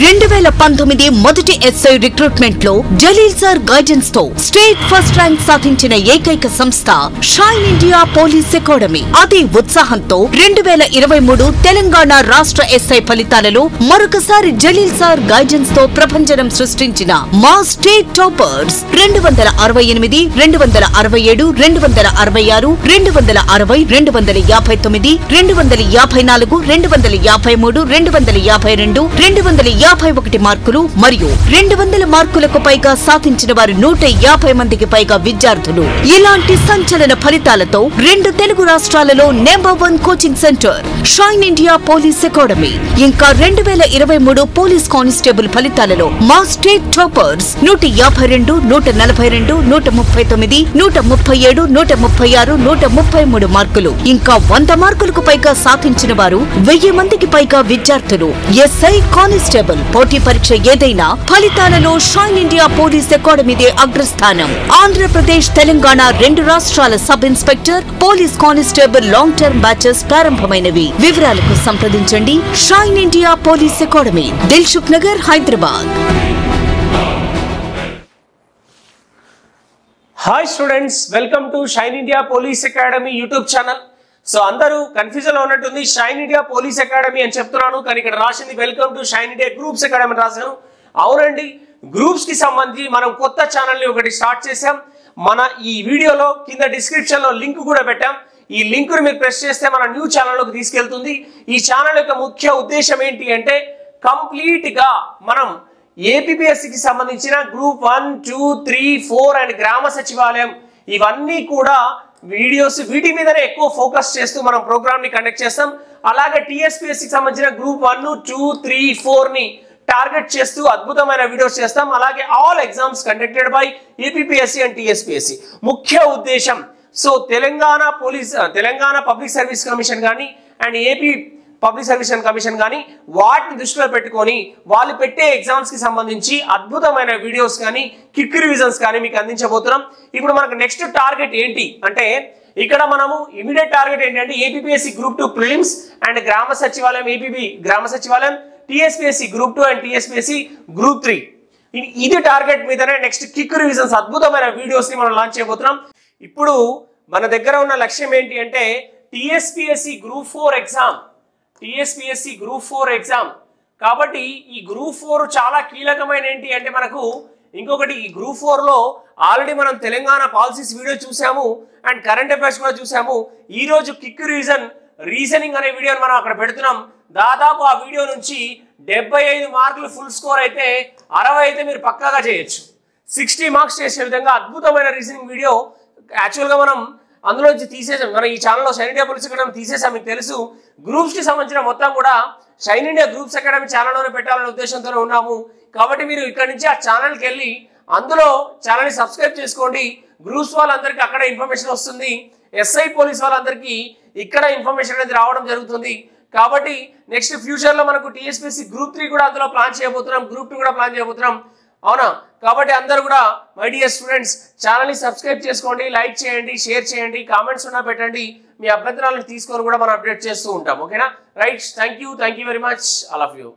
2019 మొదటి SI recruitment లో Jaleel sir guidance తో స్టేట్ ఫస్ట్ ర్యాంక్ సాధించిన ఏకైక సంస్థ షైన్ ఇండియా పోలీస్ అకాడమీ. అదే ఉత్సాహంతో 2023 తెలంగాణ రాష్ట్ర ఎస్ఐ ఫలితాలలో మరొకసారి జలీల్ సార్ గైడెన్స్ తో ప్రపంచం సృష్టించిన మా స్టేట్ టాపర్స్ 268, 267, 266, 260, 259, 254, 253, 252, 251 మార్కులు మరియు 200 మార్కులకు పైగా సాధించిన వారు 150 మందికి పైగా విద్యార్థులు. ఇలాంటి సంచలన ఫలితాలతో రెండు తెలుగు రాష్ట్రాలలో #1 coaching centre Shine India police academy. ఇంకా 2023 పోలీస్ కానిస్టేబుల్ ఫలితాలలో మా స్టేట్ టాపర్స్ 152, 142, 139, 137, 136, 133 మార్కులు. ఇంకా 100 మార్కులకు పైగా సాధించిన వారు 1000 మందికి పైగా విద్యార్థులు. ఎస్ఐ కానిస్టేబుల్ పోటీ పరీక్ష ఏదైనా ఫలితాలలో షైన్ ఇండియా పోలీస్ అకాడమీదే అగ్రస్థానం. ఆంధ్రప్రదేశ్, తెలంగాణ రెండు రాష్ట్రాల sub inspector, police constable long term batches ప్రారంభమైనవి. వివరాలకు సంప్రదించండి. Shine India police academy, Dilsukhnagar, Hyderabad. Hi students, welcome to Shine India police academy YouTube channel. So అందరూ కన్ఫ్యూజన్ లో ఉన్నట్టుంది. షైన్ ఇండియా పోలీస్ అకాడమీ అని చెప్తున్నాను, కానీ ఇక్కడ రాసింది welcome to Shine India groups academy రాసాను. అవునండి, గ్రూప్స్ కి సంబంధించి మనం కొత్త ఛానల్ ని ఒకటి స్టార్ట్ చేసాం. మన ఈ వీడియోలో కింద డిస్క్రిప్షన్ లో లింక్ కూడా పెట్టాం. ఈ లింక్ ను మీరు ప్రెస్ చేస్తే మన న్యూ ఛానల్లోకి తీసుకెళ్తుంది. ఈ ఛానల్ యొక్క ముఖ్య ఉద్దేశం ఏంటి అంటే, కంప్లీట్ గా మనం ఏపీపీఎస్సికి సంబంధించిన గ్రూప్ 1, 2, 3, 4 అండ్ గ్రామ సచివాలయం ఇవన్నీ కూడా వీడియోస్, వీటి మీదనే ఎక్కువ ఫోకస్ చేస్తూ మనం ప్రోగ్రామ్ ని కండక్ట్ చేస్తాం. అలాగే టీఎస్పీఎస్సికి సంబంధించిన గ్రూప్ 1, 2, 3, 4 ని టార్గెట్ చేస్తూ అద్భుతమైన వీడియోస్ చేస్తాం. అలాగే all exams conducted by APPSC and TSPSC ముఖ్య ఉద్దేశం. So Telangana public service commission కానీ and AP public service commission కానీ వాటిని దృష్టిలో పెట్టుకొని వాళ్ళు పెట్టే ఎగ్జామ్స్ కి సంబంధించి అద్భుతమైన వీడియోస్ కానీ క్విక్ రివిజన్స్ కానీ మీకు అందించబోతున్నాం. ఇప్పుడు మనకు నెక్స్ట్ టార్గెట్ ఏంటి అంటే, ఇక్కడ మనము ఇమీడియట్ టార్గెట్ ఏంటంటే APPSC group 2 prelims and Grama Sachivalayam, APB Grama Sachivalayam, TSPSC group 2 and TSPSC group 3. ఇది టార్గెట్ మీదనే నెక్స్ట్ క్విక్ రివిజన్స్ అద్భుతమైన వీడియోస్ ని మనం లాంచ్ చేయబోతున్నాం. ఇప్పుడు మన దగ్గర ఉన్న లక్ష్యం ఏంటి అంటే, TSPSC group 4 exam, TSPSC group 4 exam. కాబట్టి ఈ గ్రూప్ 4 చాలా కీలకమైన ఏంటి అంటే, మనకు ఇంకొకటి ఈ గ్రూప్ 4లో ఆల్రెడీ మనం తెలంగాణ పాలసీస్ వీడియో చూసాము అండ్ కరెంట్ అఫైర్స్ కూడా చూసాము. ఈ రోజు క్విక్ రీజన్ రీజనింగ్ అనే వీడియోని మనం అక్కడ పెడుతున్నాం. దాదాపు ఆ వీడియో నుంచి 75 మార్కులు ఫుల్ స్కోర్ అయితే, 60 అయితే మీరు పక్కాగా చేయొచ్చు. 60 మార్క్స్ చేసే విధంగా అద్భుతమైన రీజనింగ్ వీడియో యాక్చువల్గా మనం అందులోంచి తీసేసాం. మనం ఈ ఛానల్లో షైన్ ఇండియా పోలీస్ అకాడమీ తీసేసాం. మీకు తెలుసు, గ్రూప్స్కి సంబంధించిన మొత్తం కూడా షైన్ ఇండియా గ్రూప్స్ అకాడమీ ఛానల్లోనే పెట్టాలనే ఉద్దేశంతో ఉన్నాము. కాబట్టి మీరు ఇక్కడ నుంచి ఆ ఛానల్కి వెళ్ళి అందులో ఛానల్ని సబ్స్క్రైబ్ చేసుకోండి. గ్రూప్స్ వాళ్ళందరికీ అక్కడ ఇన్ఫర్మేషన్ వస్తుంది, ఎస్ఐ పోలీస్ వాళ్ళందరికీ ఇక్కడ ఇన్ఫర్మేషన్ అనేది రావడం జరుగుతుంది. కాబట్టి నెక్స్ట్ ఫ్యూచర్లో మనకు టీఎస్పీఎస్సి గ్రూప్ 3 కూడా అందులో ప్లాన్ చేయబోతున్నాం, గ్రూప్ 2 కూడా ప్లాన్ చేయబోతున్నాం. అవునా? కాబట్టి అందరూ కూడా మై డియర్ స్టూడెంట్స్, ఛానల్ని సబ్స్క్రైబ్ చేసుకోండి, లైక్ చేయండి, షేర్ చేయండి, కామెంట్స్ ఉన్నా పెట్టండి. మీ అభ్యంతరాలను తీసుకొని కూడా మనం అప్డేట్ చేస్తూ ఉంటాం. ఓకేనా? Right, thank you very much, all of you.